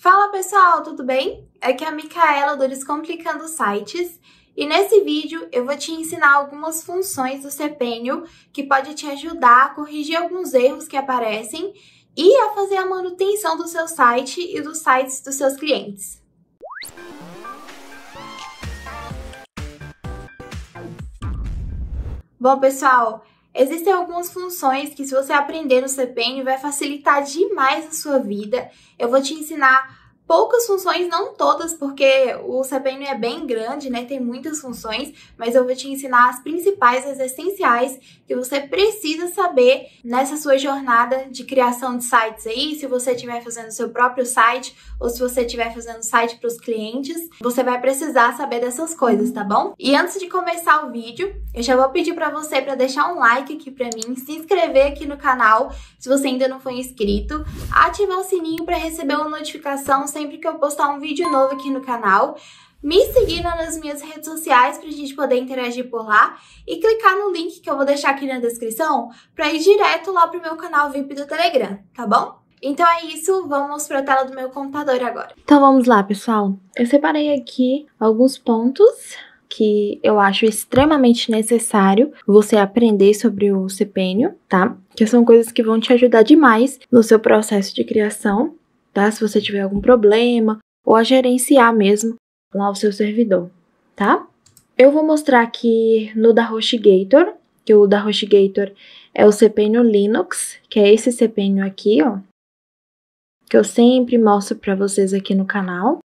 Fala pessoal, tudo bem? Aqui é a Micaela do Descomplicando Sites e nesse vídeo eu vou te ensinar algumas funções do cPanel que pode te ajudar a corrigir alguns erros que aparecem e a fazer a manutenção do seu site e dos sites dos seus clientes. Bom pessoal, existem algumas funções que se você aprender no cPanel vai facilitar demais a sua vida. Eu vou te ensinar poucas funções, não todas, porque o cPanel é bem grande, né? Tem muitas funções, mas eu vou te ensinar as principais, as essenciais que você precisa saber nessa sua jornada de criação de sites aí. Se você estiver fazendo seu próprio site ou se você estiver fazendo site para os clientes, você vai precisar saber dessas coisas, tá bom? E antes de começar o vídeo, eu já vou pedir para você para deixar um like aqui para mim, se inscrever aqui no canal, se você ainda não foi inscrito, ativar o sininho para receber uma notificação sempre que eu postar um vídeo novo aqui no canal, me seguir nas minhas redes sociais para a gente poder interagir por lá e clicar no link que eu vou deixar aqui na descrição para ir direto lá para o meu canal VIP do Telegram, tá bom? Então é isso, vamos para a tela do meu computador agora. Então vamos lá, pessoal. Eu separei aqui alguns pontos que eu acho extremamente necessário você aprender sobre o cPanel, tá? Que são coisas que vão te ajudar demais no seu processo de criação, tá? Se você tiver algum problema ou a gerenciar mesmo lá o seu servidor, tá? Eu vou mostrar aqui no da HostGator, que o da HostGator é o cPanel Linux, que é esse cPanel aqui, ó, que eu sempre mostro para vocês aqui no canal.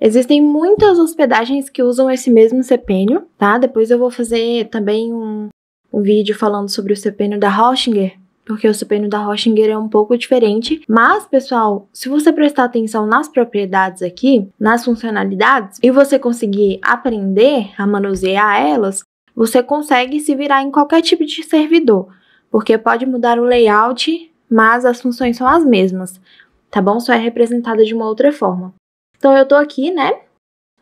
Existem muitas hospedagens que usam esse mesmo cPanel, tá? Depois eu vou fazer também um vídeo falando sobre o cPanel da Hostinger, porque o cPanel da Hostinger é um pouco diferente. Mas, pessoal, se você prestar atenção nas propriedades aqui, nas funcionalidades, e você conseguir aprender a manusear elas, você consegue se virar em qualquer tipo de servidor, porque pode mudar o layout, mas as funções são as mesmas, tá bom? Só é representada de uma outra forma. Então, eu tô aqui, né,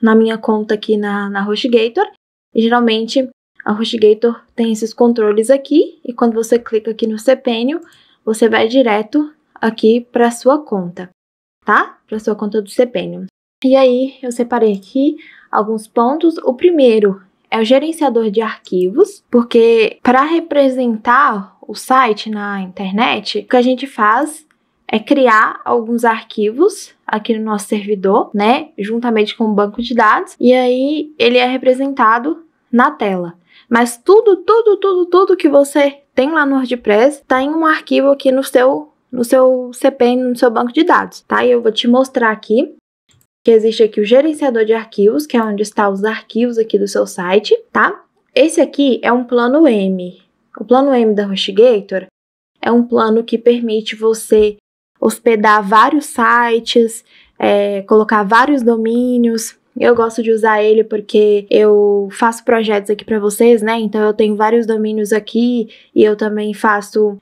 na minha conta aqui na HostGator, e geralmente a HostGator tem esses controles aqui, e quando você clica aqui no cPanel, você vai direto aqui para sua conta, tá? Para sua conta do cPanel. E aí, eu separei aqui alguns pontos. O primeiro é o gerenciador de arquivos, porque para representar o site na internet, o que a gente faz é criar alguns arquivos aqui no nosso servidor, né? Juntamente com o banco de dados, e aí ele é representado na tela. Mas tudo que você tem lá no WordPress está em um arquivo aqui no seu cPanel, no seu banco de dados, tá? E eu vou te mostrar aqui que existe aqui o gerenciador de arquivos, que é onde estão os arquivos aqui do seu site, tá? Esse aqui é um plano M. O plano M da HostGator é um plano que permite você hospedar vários sites, colocar vários domínios. Eu gosto de usar ele porque eu faço projetos aqui para vocês, né? Então, eu tenho vários domínios aqui e eu também faço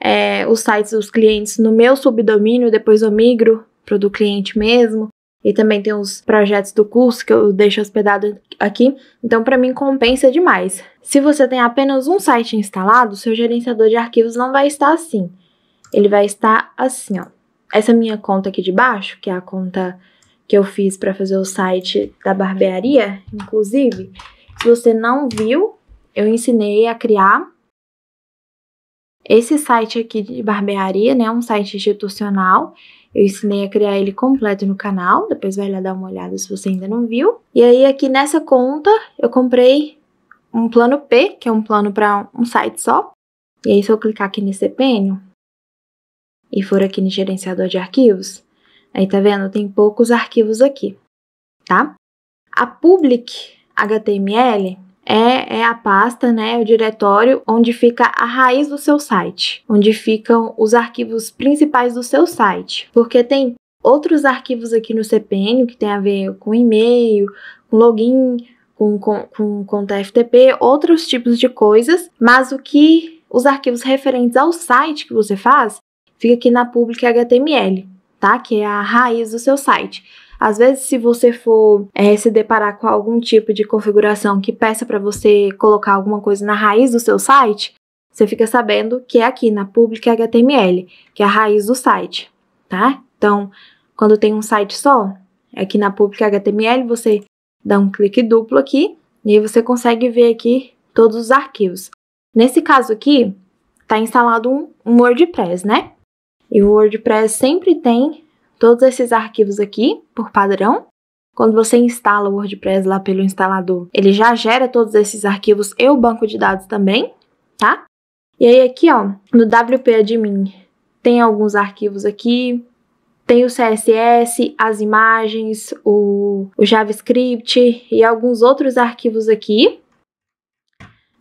os sites dos clientes no meu subdomínio, depois eu migro pro do cliente mesmo. E também tem os projetos do curso que eu deixo hospedado aqui. Então, para mim, compensa demais. Se você tem apenas um site instalado, seu gerenciador de arquivos não vai estar assim. Ele vai estar assim, ó. Essa minha conta aqui de baixo, que é a conta que eu fiz para fazer o site da barbearia, inclusive, se você não viu, eu ensinei a criar esse site aqui de barbearia, né, um site institucional. Eu ensinei a criar ele completo no canal, depois vai lá dar uma olhada se você ainda não viu. E aí aqui nessa conta eu comprei um plano P, que é um plano para um site só. E aí se eu clicar aqui nesse cPanel e for aqui no gerenciador de arquivos, aí, tá vendo? Tem poucos arquivos aqui, tá? A public HTML é a pasta, né? O diretório onde fica a raiz do seu site, onde ficam os arquivos principais do seu site. Porque tem outros arquivos aqui no cPanel que tem a ver com e-mail, com login, com conta FTP, outros tipos de coisas. Mas os arquivos referentes ao site que você faz fica aqui na public HTML. Tá? Que é a raiz do seu site. Às vezes, se você for se deparar com algum tipo de configuração que peça para você colocar alguma coisa na raiz do seu site, você fica sabendo que é aqui na public HTML, que é a raiz do site, tá? Então, quando tem um site só, aqui na Public HTML, você dá um clique duplo aqui e aí você consegue ver aqui todos os arquivos. Nesse caso aqui, está instalado um WordPress, né? E o WordPress sempre tem todos esses arquivos aqui, por padrão. Quando você instala o WordPress lá pelo instalador, ele já gera todos esses arquivos e o banco de dados também, tá? E aí aqui, ó, no wp-admin tem alguns arquivos aqui, tem o CSS, as imagens, o JavaScript e alguns outros arquivos aqui,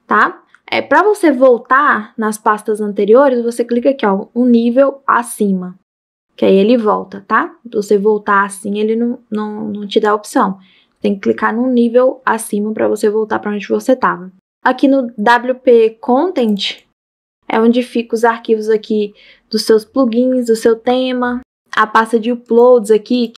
tá? Para você voltar nas pastas anteriores, você clica aqui, ó, um nível acima, que aí ele volta, tá? Pra você voltar assim, ele não te dá a opção. Tem que clicar num nível acima para você voltar para onde você estava. Aqui no WP Content é onde ficam os arquivos aqui dos seus plugins, do seu tema, a pasta de uploads aqui,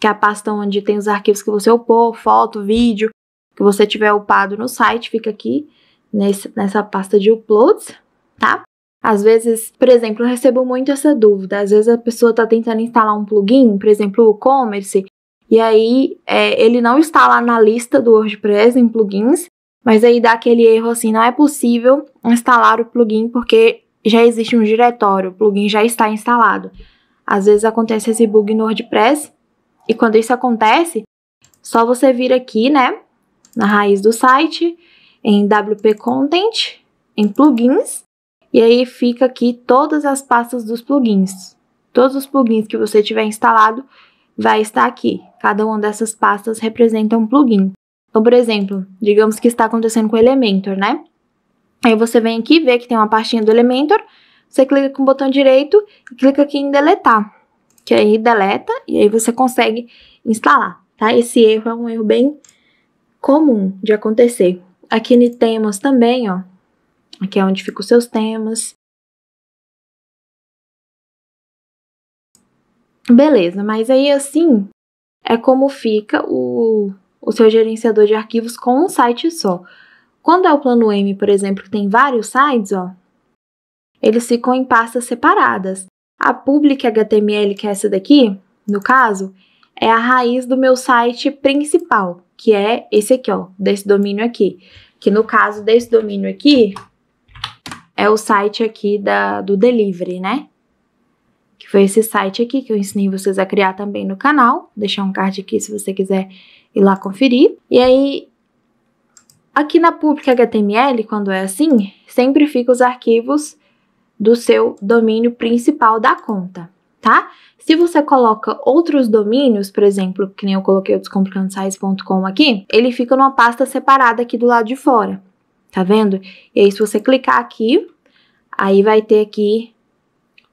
que é a pasta onde tem os arquivos que você upou, foto, vídeo, que você tiver upado no site, fica aqui nessa pasta de uploads, tá? Às vezes, por exemplo, eu recebo muito essa dúvida. Às vezes a pessoa está tentando instalar um plugin, por exemplo, o WooCommerce, e aí ele não está lá na lista do WordPress em plugins, mas aí dá aquele erro assim, não é possível instalar o plugin porque já existe um diretório, o plugin já está instalado. Às vezes acontece esse bug no WordPress, e quando isso acontece, só você vir aqui, né, na raiz do site, em WP Content, em plugins, e aí fica aqui todas as pastas dos plugins. Todos os plugins que você tiver instalado vai estar aqui. Cada uma dessas pastas representa um plugin. Então, por exemplo, digamos que está acontecendo com o Elementor, né? Aí você vem aqui, vê que tem uma pastinha do Elementor, você clica com o botão direito e clica aqui em deletar, que aí deleta e aí você consegue instalar, tá? Esse erro é um erro bem comum de acontecer. Aqui em temas também, ó. Aqui é onde ficam os seus temas. Beleza, mas aí assim é como fica o seu gerenciador de arquivos com um site só. Quando é o plano M, por exemplo, que tem vários sites, ó, eles ficam em pastas separadas. A Public HTML, que é essa daqui, no caso, é a raiz do meu site principal, que é esse aqui, ó, desse domínio aqui. Que no caso desse domínio aqui, é o site aqui do delivery, né? Que foi esse site aqui que eu ensinei vocês a criar também no canal. Vou deixar um card aqui se você quiser ir lá conferir. E aí, aqui na Public HTML, quando é assim, sempre fica os arquivos do seu domínio principal da conta, tá? Se você coloca outros domínios, por exemplo, que nem eu coloquei o descomplicandosites.com aqui, ele fica numa pasta separada aqui do lado de fora, tá vendo? E aí se você clicar aqui, aí vai ter aqui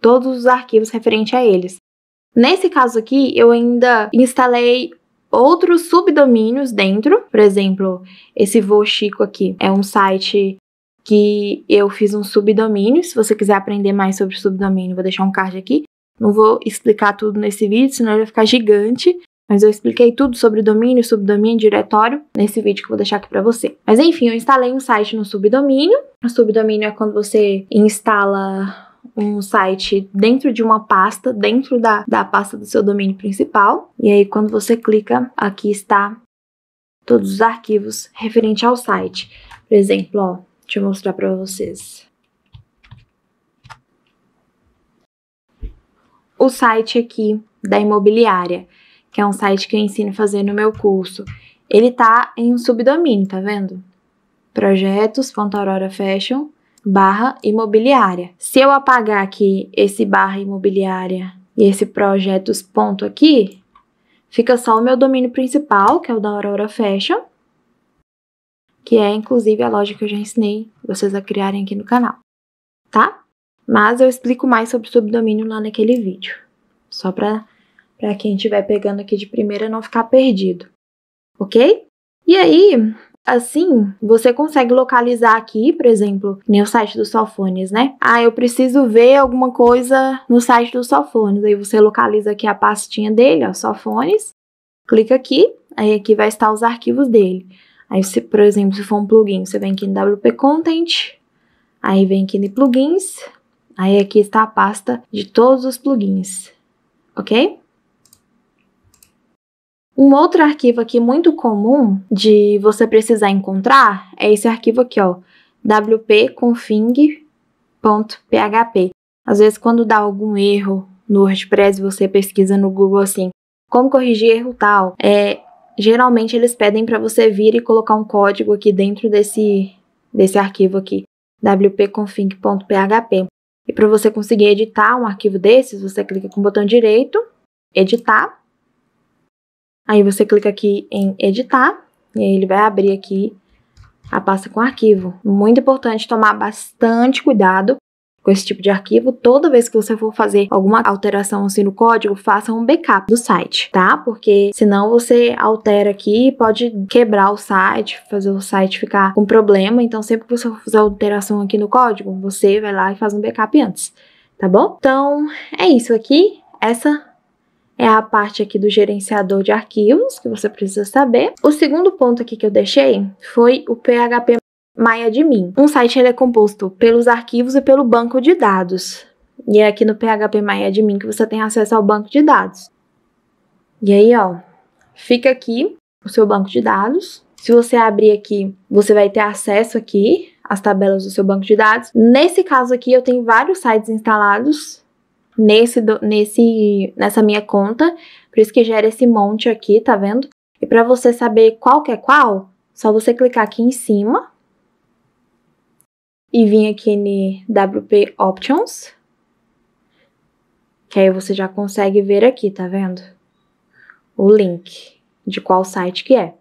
todos os arquivos referentes a eles. Nesse caso aqui, eu ainda instalei outros subdomínios dentro, por exemplo, esse Vô Chico aqui é um site que eu fiz um subdomínio, se você quiser aprender mais sobre subdomínio, vou deixar um card aqui. Não vou explicar tudo nesse vídeo, senão ele vai ficar gigante. Mas eu expliquei tudo sobre domínio, subdomínio, diretório nesse vídeo que eu vou deixar aqui para você. Mas enfim, eu instalei um site no subdomínio. O subdomínio é quando você instala um site dentro de uma pasta, dentro da pasta do seu domínio principal. E aí quando você clica, aqui está todos os arquivos referentes ao site. Por exemplo, ó, deixa eu mostrar para vocês. O site aqui da imobiliária, que é um site que eu ensino a fazer no meu curso. Ele tá em um subdomínio, tá vendo? Projetos.aurorafashion/imobiliária. Se eu apagar aqui esse barra imobiliária e esse projetos ponto aqui, fica só o meu domínio principal, que é o da Aurora Fashion, que é inclusive a loja que eu já ensinei vocês a criarem aqui no canal, tá? Mas eu explico mais sobre o subdomínio lá naquele vídeo. Só para quem estiver pegando aqui de primeira não ficar perdido. Ok? E aí, assim, você consegue localizar aqui, por exemplo, no site do Sofones, né? Ah, eu preciso ver alguma coisa no site do Sofones. Aí você localiza aqui a pastinha dele, ó, Sofones. Clica aqui, aí aqui vai estar os arquivos dele. Aí, se, por exemplo, se for um plugin, você vem aqui em WP Content, aí vem aqui em Plugins. Aí aqui está a pasta de todos os plugins, ok? Um outro arquivo aqui muito comum de você precisar encontrar é esse arquivo aqui, ó, wp-config.php. Às vezes, quando dá algum erro no WordPress, você pesquisa no Google assim, como corrigir erro tal. Geralmente, eles pedem para você vir e colocar um código aqui dentro desse arquivo aqui, wp-config.php. E para você conseguir editar um arquivo desses, você clica com o botão direito, editar. Aí você clica aqui em editar e aí ele vai abrir aqui a pasta com arquivo. Muito importante tomar bastante cuidado com esse tipo de arquivo. Toda vez que você for fazer alguma alteração assim no código, faça um backup do site, tá? Porque senão você altera aqui e pode quebrar o site, fazer o site ficar com problema. Então sempre que você for fazer alteração aqui no código, você vai lá e faz um backup antes, tá bom? Então é isso aqui, essa é a parte aqui do gerenciador de arquivos que você precisa saber. O segundo ponto aqui que eu deixei foi o phpMyAdmin. Um site ele é composto pelos arquivos e pelo banco de dados. E é aqui no phpMyAdmin que você tem acesso ao banco de dados. E aí, ó, fica aqui o seu banco de dados. Se você abrir aqui, você vai ter acesso aqui às tabelas do seu banco de dados. Nesse caso aqui, eu tenho vários sites instalados nessa minha conta, por isso que gera esse monte aqui, tá vendo? E para você saber qual que é qual, só você clicar aqui em cima e vir aqui em WP Options, que aí você já consegue ver aqui, tá vendo? O link de qual site que é.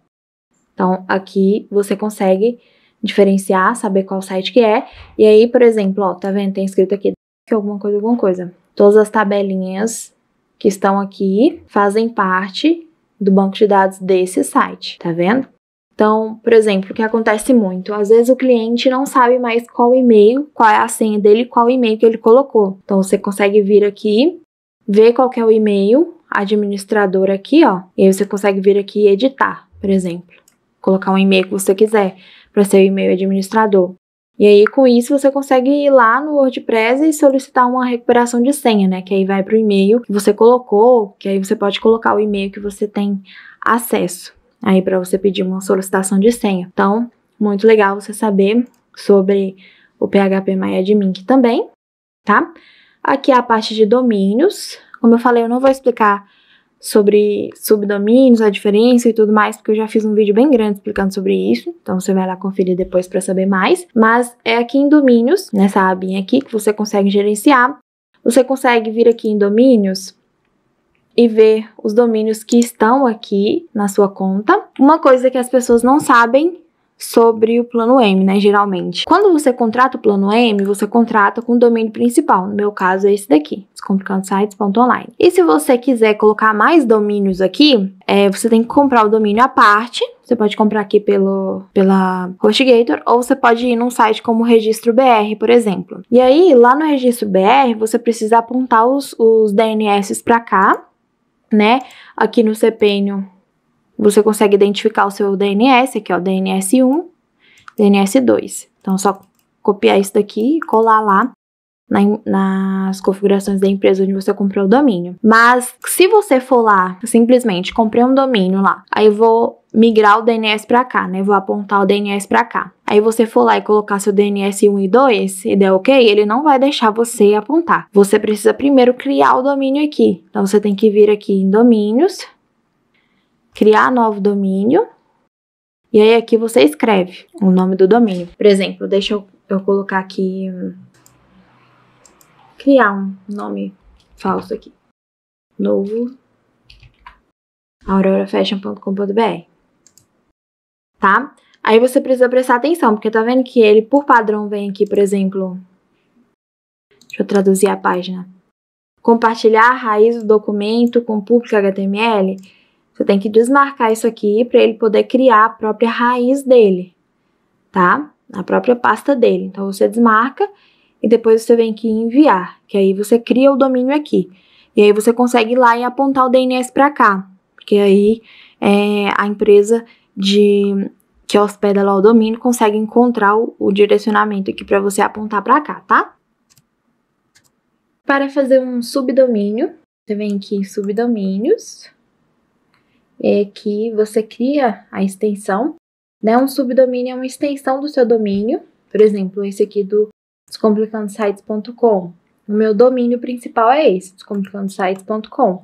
Então, aqui você consegue diferenciar, saber qual site que é. E aí, por exemplo, ó, tá vendo? Tem escrito aqui alguma coisa. Todas as tabelinhas que estão aqui fazem parte do banco de dados desse site, tá vendo? Então, por exemplo, o que acontece muito? Às vezes o cliente não sabe mais qual e-mail, qual é a senha dele, qual e-mail que ele colocou. Então, você consegue vir aqui, ver qual que é o e-mail, administrador aqui, ó. E aí você consegue vir aqui e editar, por exemplo. Colocar um e-mail que você quiser para ser o e-mail administrador. E aí, com isso, você consegue ir lá no WordPress e solicitar uma recuperação de senha, né? Que aí vai para o e-mail que você colocou, que aí você pode colocar o e-mail que você tem acesso aí para você pedir uma solicitação de senha. Então, muito legal você saber sobre o phpMyAdmin aqui também, tá? Aqui é a parte de domínios. Como eu falei, eu não vou explicar sobre subdomínios, a diferença e tudo mais, porque eu já fiz um vídeo bem grande explicando sobre isso, então você vai lá conferir depois para saber mais, mas é aqui em domínios, nessa abinha aqui, que você consegue gerenciar, você consegue vir aqui em domínios e ver os domínios que estão aqui na sua conta. Uma coisa que as pessoas não sabem sobre o plano M, né, geralmente. Quando você contrata o plano M, você contrata com o domínio principal, no meu caso é esse daqui, descomplicandosites.online. E se você quiser colocar mais domínios aqui, você tem que comprar o domínio à parte, você pode comprar aqui pela HostGator, ou você pode ir num site como o Registro.br, por exemplo. E aí, lá no Registro.br, você precisa apontar os DNS para cá, né, aqui no cPanel. Você consegue identificar o seu DNS, aqui ó, DNS1, DNS2. Então, é só copiar isso daqui e colar lá nas configurações da empresa onde você comprou o domínio. Mas, se você for lá, simplesmente, comprei um domínio lá, aí eu vou migrar o DNS pra cá, né? Vou apontar o DNS pra cá. Aí você for lá e colocar seu DNS1 e 2 e der OK, ele não vai deixar você apontar. Você precisa primeiro criar o domínio aqui. Então, você tem que vir aqui em domínios, criar novo domínio, e aí aqui você escreve o nome do domínio. Por exemplo, deixa eu colocar aqui, criar um nome falso aqui, novo aurorafashion.com.br, tá? Aí você precisa prestar atenção, porque tá vendo que ele, por padrão, vem aqui, por exemplo, deixa eu traduzir a página, compartilhar a raiz do documento com público HTML. Você tem que desmarcar isso aqui para ele poder criar a própria raiz dele, tá? A própria pasta dele. Então, você desmarca e depois você vem aqui em enviar, que aí você cria o domínio aqui. E aí você consegue ir lá e apontar o DNS para cá, porque aí a empresa que hospeda lá o domínio consegue encontrar o direcionamento aqui para você apontar para cá, tá? Para fazer um subdomínio, você vem aqui em subdomínios. é que você cria a extensão, né? Um subdomínio é uma extensão do seu domínio, por exemplo, esse aqui do descomplicandosites.com. O meu domínio principal é esse, descomplicandosites.com.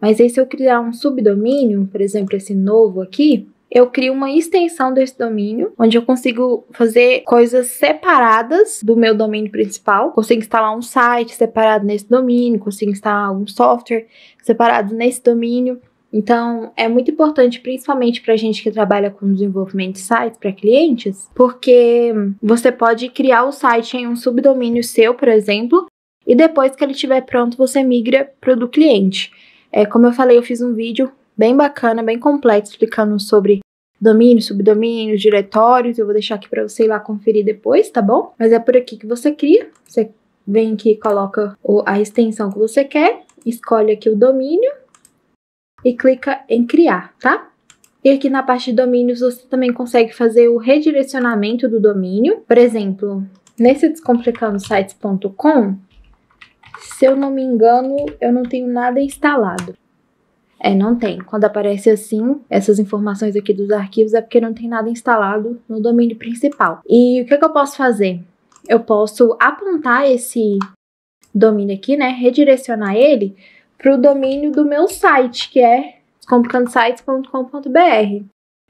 Mas aí, se eu criar um subdomínio, por exemplo, esse novo aqui, eu crio uma extensão desse domínio, onde eu consigo fazer coisas separadas do meu domínio principal. Consigo instalar um site separado nesse domínio, consigo instalar um software separado nesse domínio. Então, é muito importante, principalmente para a gente que trabalha com desenvolvimento de sites para clientes, porque você pode criar o site em um subdomínio seu, por exemplo, e depois que ele estiver pronto, você migra para o do cliente. É, como eu falei, eu fiz um vídeo bem bacana, bem completo, explicando sobre domínio, subdomínio, diretórios. Eu vou deixar aqui para você ir lá conferir depois, tá bom? Mas é por aqui que você cria. Você vem aqui, coloca a extensão que você quer, escolhe aqui o domínio e clica em criar, tá? E aqui na parte de domínios você também consegue fazer o redirecionamento do domínio. Por exemplo, nesse descomplicandosites.com, se eu não me engano, eu não tenho nada instalado. É, não tem. Quando aparece assim, essas informações aqui dos arquivos, é porque não tem nada instalado no domínio principal. E o que que eu posso fazer? Eu posso apontar esse domínio aqui, né, redirecionar ele para o domínio do meu site, que é descomplicandosites.com.br.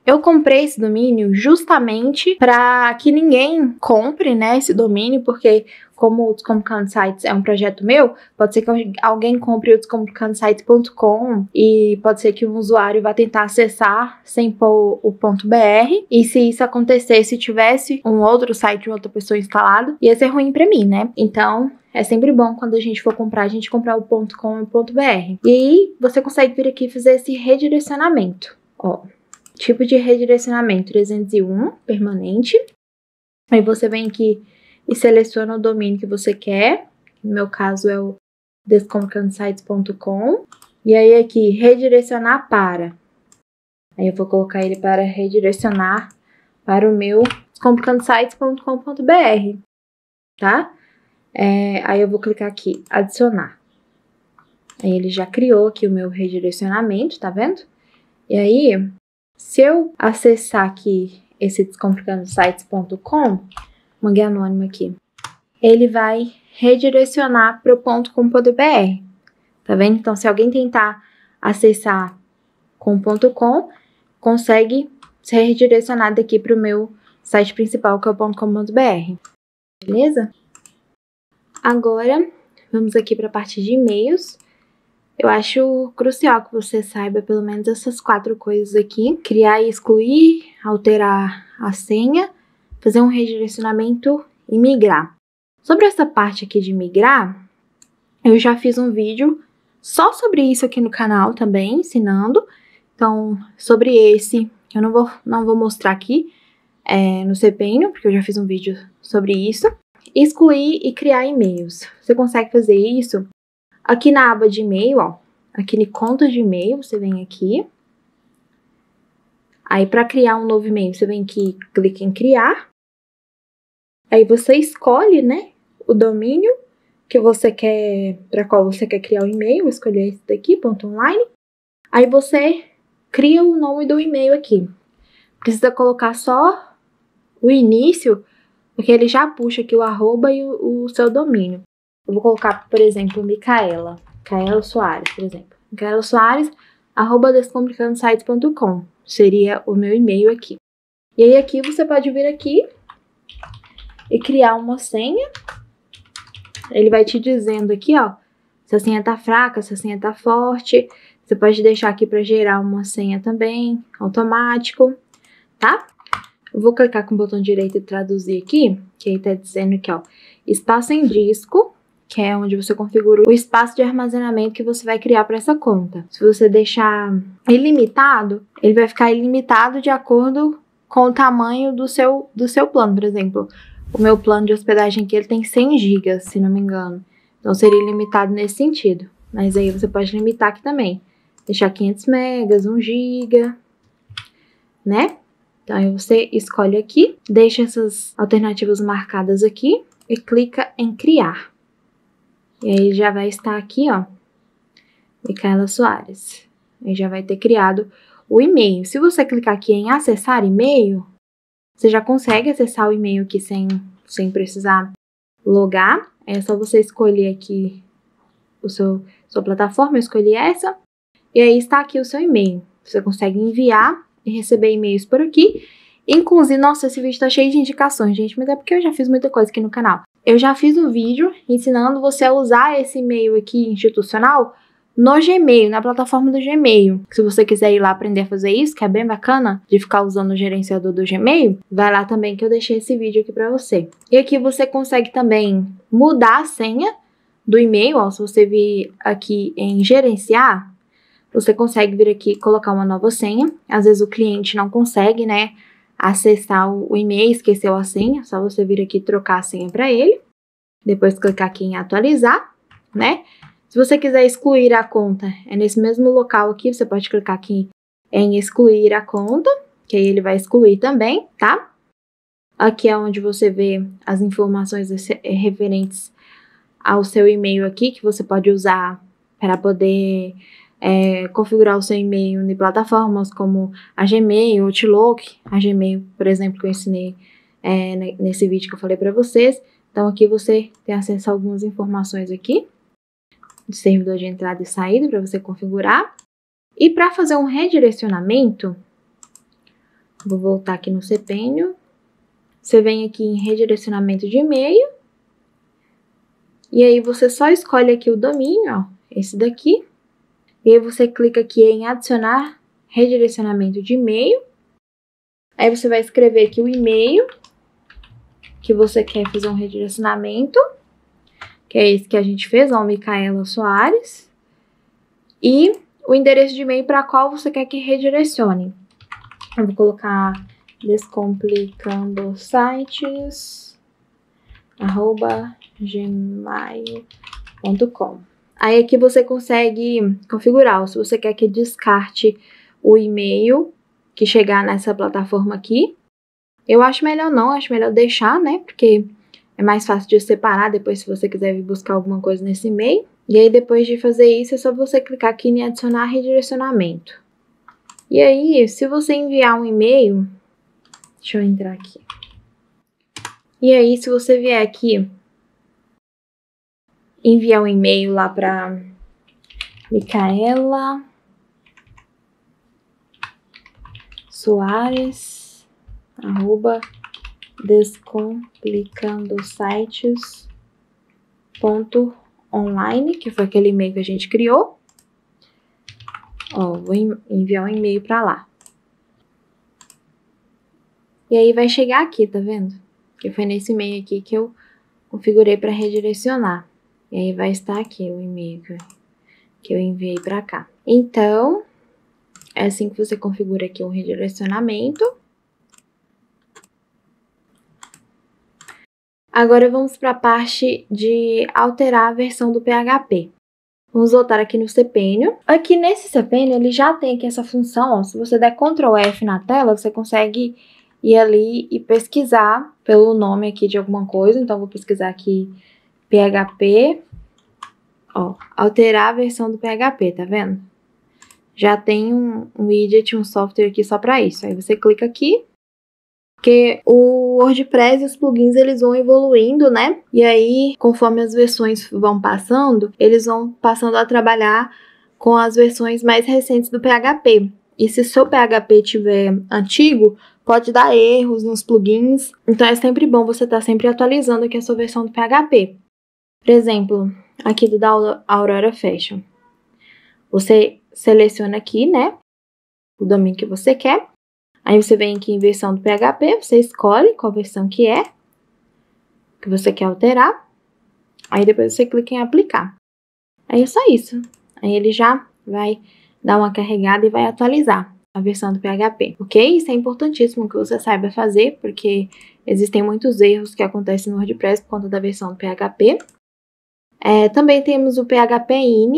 Eu comprei esse domínio justamente para que ninguém compre, né, esse domínio, porque como o Descomplicando Sites é um projeto meu, pode ser que alguém compre o descomplicandosites.com e pode ser que um usuário vá tentar acessar sem pôr o .br, e se isso acontecesse, se tivesse um outro site de outra pessoa instalado, ia ser ruim para mim, né? Então, é sempre bom quando a gente for comprar, a gente comprar o .com e o .br. E aí, você consegue vir aqui e fazer esse redirecionamento, ó. Tipo de redirecionamento 301, permanente. Aí você vem aqui e seleciona o domínio que você quer. No meu caso é o descomplicandosites.com. E aí aqui, redirecionar para. Aí eu vou colocar ele para redirecionar para o meu descomplicandosites.com.br, tá? É, aí eu vou clicar aqui, adicionar. Aí ele já criou aqui o meu redirecionamento, tá vendo? E aí, se eu acessar aqui esse descomplicandosites.com, manguei anônimo aqui, ele vai redirecionar para o .com.br, tá vendo? Então, se alguém tentar acessar com .com, consegue ser redirecionado aqui para o meu site principal, que é o .com.br, beleza? Agora, vamos aqui para a parte de e-mails. Eu acho crucial que você saiba pelo menos essas 4 coisas aqui: criar e excluir, alterar a senha, fazer um redirecionamento e migrar. Sobre essa parte aqui de migrar, eu já fiz um vídeo só sobre isso aqui no canal também, ensinando. Então, sobre esse, eu não vou mostrar aqui no cPanel, porque eu já fiz um vídeo sobre isso. Excluir e criar e-mails. Você consegue fazer isso aqui na aba de e-mail, ó, aqui em conta de e-mail, você vem aqui. Aí, para criar um novo e-mail, você vem aqui, clica em criar. Aí você escolhe, né, o domínio que você quer, para qual você quer criar o e-mail. Vou escolher esse daqui, .online. Aí você cria o nome do e-mail aqui. Precisa colocar só o início, porque ele já puxa aqui o arroba e o seu domínio. Eu vou colocar, por exemplo, Micaela Soares, por exemplo. Micaela Soares, arroba descomplicandosites.com. Seria o meu e-mail aqui. E aí aqui você pode vir aqui e criar uma senha. Ele vai te dizendo aqui, ó, se a senha tá fraca, se a senha tá forte. Você pode deixar aqui para gerar uma senha também, automático, tá? Eu vou clicar com o botão direito e traduzir aqui, que aí tá dizendo aqui, ó, espaço em disco, que é onde você configura o espaço de armazenamento que você vai criar para essa conta. Se você deixar ilimitado, ele vai ficar ilimitado de acordo com o tamanho do seu plano. Por exemplo, o meu plano de hospedagem aqui, ele tem 100 GB, se não me engano. Então, seria ilimitado nesse sentido. Mas aí você pode limitar aqui também. Deixar 500 MB, 1 GB, né? Então, aí você escolhe aqui, deixa essas alternativas marcadas aqui e clica em criar. E aí já vai estar aqui, ó, Micaela Soares. Aí já vai ter criado o e-mail. Se você clicar aqui em acessar e-mail, você já consegue acessar o e-mail aqui sem precisar logar. É só você escolher aqui o sua plataforma, eu escolhi essa. E aí está aqui o seu e-mail. Você consegue enviar e receber e-mails por aqui. Inclusive, nossa, esse vídeo tá cheio de indicações, gente, mas é porque eu já fiz muita coisa aqui no canal. Eu já fiz um vídeo ensinando você a usar esse e-mail aqui institucional no Gmail, na plataforma do Gmail. Se você quiser ir lá aprender a fazer isso, que é bem bacana, de ficar usando o gerenciador do Gmail, vai lá também que eu deixei esse vídeo aqui pra você. E aqui você consegue também mudar a senha do e-mail, ó, se você vir aqui em gerenciar, você consegue vir aqui e colocar uma nova senha. Às vezes o cliente não consegue, né, acessar o e-mail, esqueceu a senha, só você vir aqui trocar a senha para ele. Depois clicar aqui em atualizar, né? Se você quiser excluir a conta, é nesse mesmo local aqui, você pode clicar aqui em excluir a conta, que aí ele vai excluir também, tá? Aqui é onde você vê as informações referentes ao seu e-mail aqui, que você pode usar para poder configurar o seu e-mail em plataformas como a Gmail, o Outlook, a Gmail, por exemplo, que eu ensinei nesse vídeo que eu falei para vocês. Então aqui você tem acesso a algumas informações aqui, de servidor de entrada e saída para você configurar. E para fazer um redirecionamento, vou voltar aqui no cPanel, você vem aqui em redirecionamento de e-mail, e aí você só escolhe aqui o domínio, ó, esse daqui. E aí você clica aqui em adicionar redirecionamento de e-mail. Aí você vai escrever aqui o e-mail que você quer fazer um redirecionamento, que é esse que a gente fez, ó, Micaela Soares. E o endereço de e-mail para qual você quer que redirecione. Eu vou colocar Descomplicando Sites @gmail.com. Aí aqui você consegue configurar, se você quer que descarte o e-mail que chegar nessa plataforma aqui. Eu acho melhor não, acho melhor deixar, né? Porque é mais fácil de separar depois se você quiser vir buscar alguma coisa nesse e-mail. E aí depois de fazer isso é só você clicar aqui em adicionar redirecionamento. E aí, se você enviar um e-mail, deixa eu entrar aqui. E aí, se você vier aqui enviar um e-mail lá para Micaela Soares @descomplicandosites.online, que foi aquele e-mail que a gente criou. Ó, vou enviar um e-mail para lá. E aí vai chegar aqui, tá vendo? Que foi nesse e-mail aqui que eu configurei para redirecionar. E aí vai estar aqui o e-mail que eu enviei para cá. Então, é assim que você configura aqui o redirecionamento. Agora vamos para a parte de alterar a versão do PHP. Vamos voltar aqui no cPanel. Aqui nesse cPanel, ele já tem aqui essa função, ó, se você der Ctrl F na tela, você consegue ir ali e pesquisar pelo nome aqui de alguma coisa. Então, eu vou pesquisar aqui PHP, ó, alterar a versão do PHP, tá vendo? Já tem um widget, um software aqui só para isso. Aí você clica aqui, porque o WordPress e os plugins, eles vão evoluindo, né? E aí, conforme as versões vão passando, eles vão passando a trabalhar com as versões mais recentes do PHP. E se seu PHP tiver antigo, pode dar erros nos plugins. Então, é sempre bom você estar sempre atualizando aqui a sua versão do PHP. Por exemplo, aqui do da Aurora Fashion. Você seleciona aqui, né, o domínio que você quer. Aí você vem aqui em versão do PHP, você escolhe qual versão que é, que você quer alterar. Aí depois você clica em aplicar. Aí é só isso. Aí ele já vai dar uma carregada e vai atualizar a versão do PHP, ok? Isso é importantíssimo que você saiba fazer, porque existem muitos erros que acontecem no WordPress por conta da versão do PHP. Também temos o PHPIN.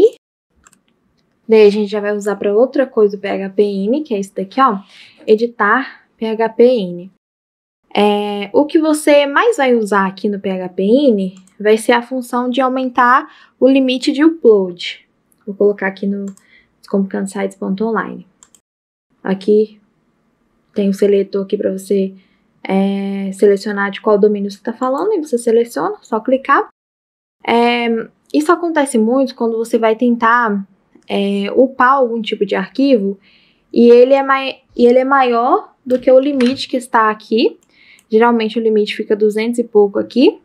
Daí a gente já vai usar para outra coisa o PHPIN, que é esse daqui, ó. Editar PHPIN. O que você mais vai usar aqui no PHPIN vai ser a função de aumentar o limite de upload. Vou colocar aqui no descomplicandosites.online. Aqui tem um seletor aqui para você selecionar de qual domínio você está falando, e você seleciona, só clicar. Isso acontece muito quando você vai tentar upar algum tipo de arquivo e ele é maior do que o limite que está aqui. Geralmente o limite fica 200 e pouco aqui,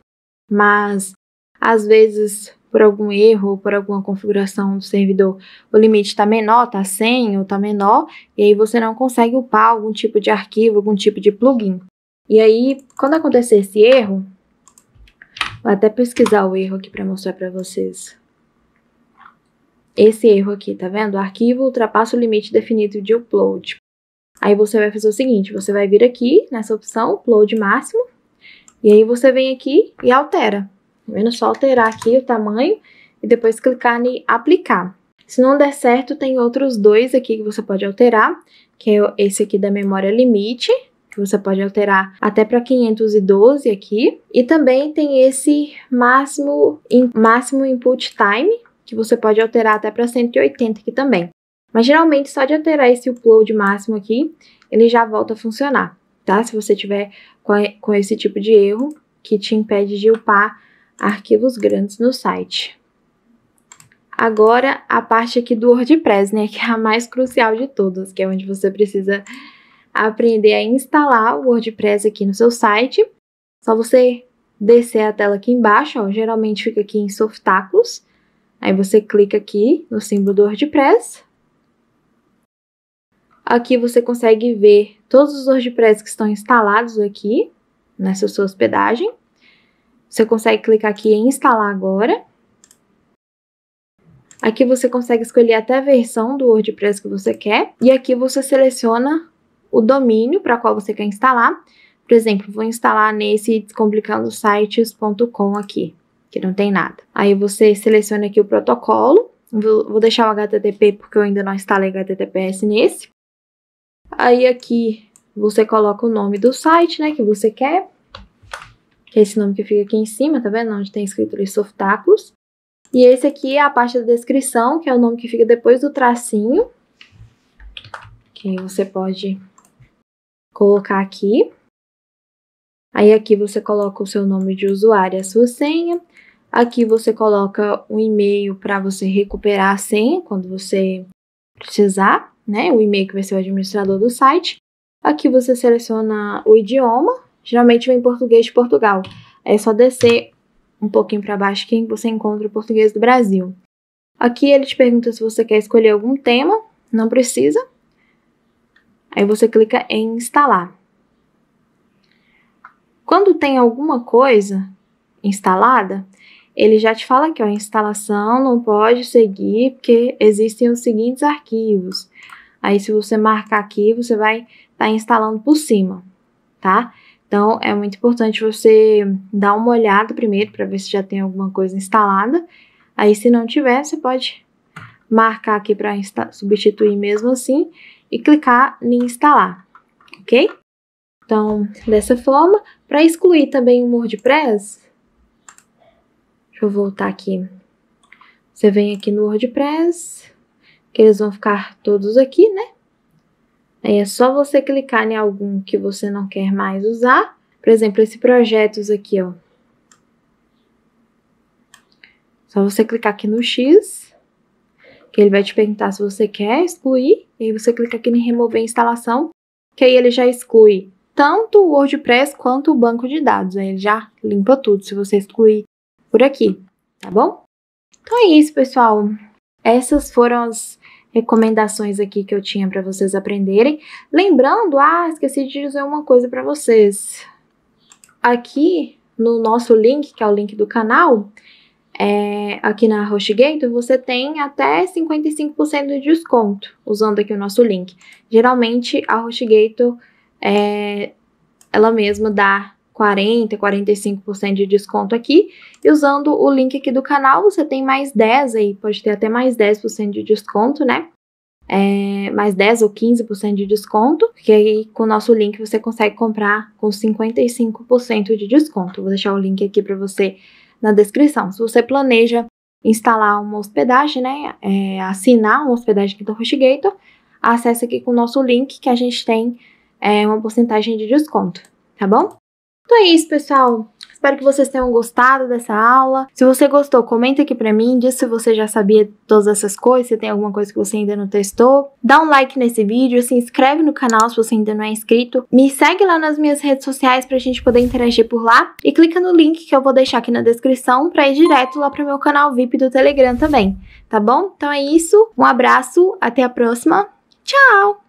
mas às vezes por algum erro, por alguma configuração do servidor, o limite está menor, está 100 ou está menor, e aí você não consegue upar algum tipo de arquivo, algum tipo de plugin. E aí, quando acontecer esse erro, vou até pesquisar o erro aqui para mostrar para vocês. Esse erro aqui, tá vendo? O arquivo ultrapassa o limite definido de upload. Aí você vai fazer o seguinte, você vai vir aqui nessa opção, upload máximo, e aí você vem aqui e altera. Tá vendo? Só alterar aqui o tamanho e depois clicar em aplicar. Se não der certo, tem outros dois aqui que você pode alterar, que é esse aqui da memória limite, que você pode alterar até para 512 aqui. E também tem esse máximo input time, que você pode alterar até para 180 aqui também. Mas geralmente só de alterar esse upload máximo aqui, ele já volta a funcionar, tá? Se você tiver com esse tipo de erro que te impede de upar arquivos grandes no site. Agora a parte aqui do WordPress, né? Que é a mais crucial de todas, que é onde você precisa aprender a instalar o WordPress aqui no seu site. Só você descer a tela aqui embaixo, ó, geralmente fica aqui em Softáculos. Aí você clica aqui no símbolo do WordPress. Aqui você consegue ver todos os WordPress que estão instalados aqui nessa sua hospedagem. Você consegue clicar aqui em instalar agora. Aqui você consegue escolher até a versão do WordPress que você quer. E aqui você seleciona o domínio para qual você quer instalar. Por exemplo, vou instalar nesse descomplicandosites.com aqui, que não tem nada. Aí você seleciona aqui o protocolo. Vou deixar o HTTP porque eu ainda não instalei HTTPS nesse. Aí aqui você coloca o nome do site, né, que você quer. Que é esse nome que fica aqui em cima, tá vendo? Onde tem escrito ali Softáculos. E esse aqui é a parte da descrição, que é o nome que fica depois do tracinho. Que você pode colocar aqui. Aí aqui você coloca o seu nome de usuário e a sua senha. Aqui você coloca um e-mail para você recuperar a senha quando você precisar, né? O e-mail que vai ser o administrador do site. Aqui você seleciona o idioma. Geralmente vem português de Portugal. É só descer um pouquinho para baixo que você encontra o português do Brasil. Aqui ele te pergunta se você quer escolher algum tema. Não precisa. Aí você clica em instalar. Quando tem alguma coisa instalada, ele já te fala aqui, ó, a instalação não pode seguir porque existem os seguintes arquivos. Aí se você marcar aqui, você vai estar instalando por cima, tá? Então é muito importante você dar uma olhada primeiro para ver se já tem alguma coisa instalada. Aí se não tiver, você pode marcar aqui para substituir mesmo assim e clicar em instalar, ok? Então, dessa forma, para excluir também o WordPress, deixa eu voltar aqui. Você vem aqui no WordPress, que eles vão ficar todos aqui, né? Aí é só você clicar em algum que você não quer mais usar. Por exemplo, esse projetos aqui, ó. Só você clicar aqui no X, que ele vai te perguntar se você quer excluir. E aí você clica aqui em remover instalação, que aí ele já exclui tanto o WordPress quanto o banco de dados. Aí ele já limpa tudo se você excluir por aqui, tá bom? Então é isso, pessoal. Essas foram as recomendações aqui que eu tinha para vocês aprenderem. Lembrando, esqueci de dizer uma coisa para vocês. Aqui no nosso link, que é o link do canal, aqui na HostGator, você tem até 55% de desconto usando aqui o nosso link. Geralmente a HostGator, ela mesma dá 40%, 45% de desconto aqui. E usando o link aqui do canal, você tem mais 10% aí, pode ter até mais 10% de desconto, né? Mais 10% ou 15% de desconto, porque aí com o nosso link você consegue comprar com 55% de desconto. Vou deixar o link aqui para você na descrição. Se você planeja instalar uma hospedagem, né? Assinar uma hospedagem aqui do HostGator, acessa aqui com o nosso link que a gente tem uma porcentagem de desconto, tá bom? Então é isso, pessoal. Espero que vocês tenham gostado dessa aula. Se você gostou, comenta aqui pra mim, diz se você já sabia todas essas coisas, se tem alguma coisa que você ainda não testou. Dá um like nesse vídeo, se inscreve no canal se você ainda não é inscrito. Me segue lá nas minhas redes sociais pra gente poder interagir por lá. E clica no link que eu vou deixar aqui na descrição pra ir direto lá pro meu canal VIP do Telegram também, tá bom? Então é isso, um abraço, até a próxima, tchau!